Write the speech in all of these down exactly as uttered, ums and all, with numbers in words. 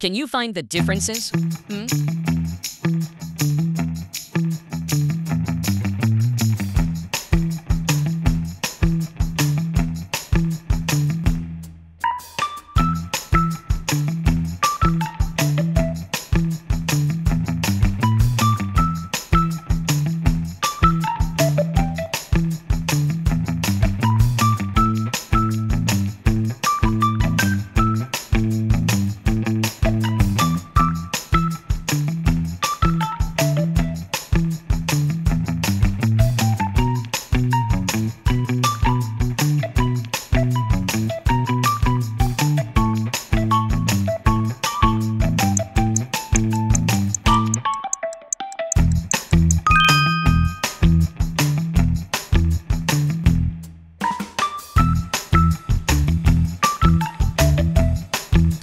Can you find the differences? Hmm?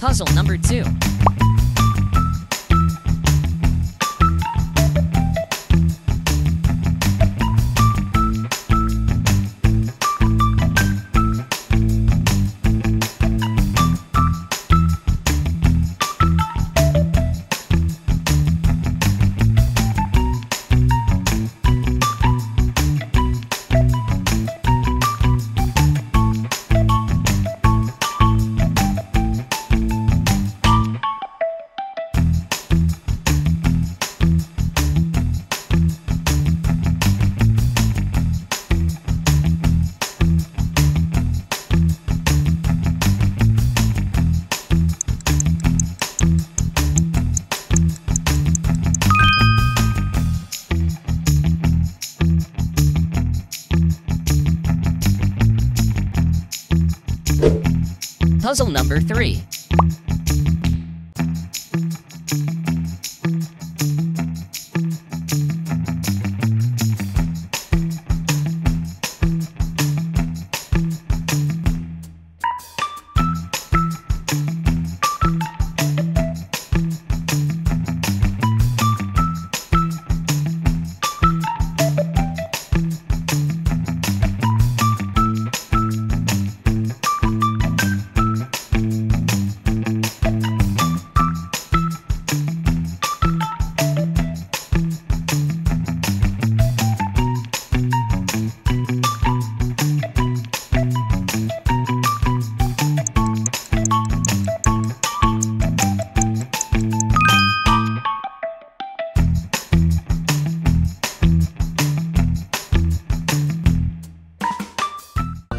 Puzzle number two. Puzzle number three.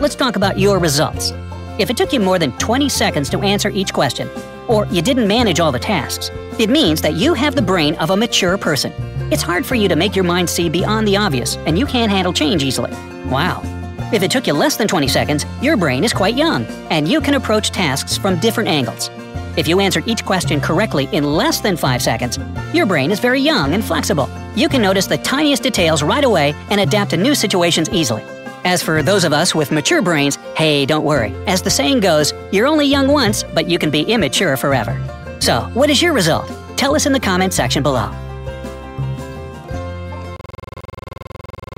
Let's talk about your results. If it took you more than twenty seconds to answer each question, or you didn't manage all the tasks, it means that you have the brain of a mature person. It's hard for you to make your mind see beyond the obvious, and you can't handle change easily. Wow. If it took you less than twenty seconds, your brain is quite young, and you can approach tasks from different angles. If you answered each question correctly in less than five seconds, your brain is very young and flexible. You can notice the tiniest details right away and adapt to new situations easily. As for those of us with mature brains, hey, don't worry. As the saying goes, you're only young once, but you can be immature forever. So, what is your result? Tell us in the comment section below.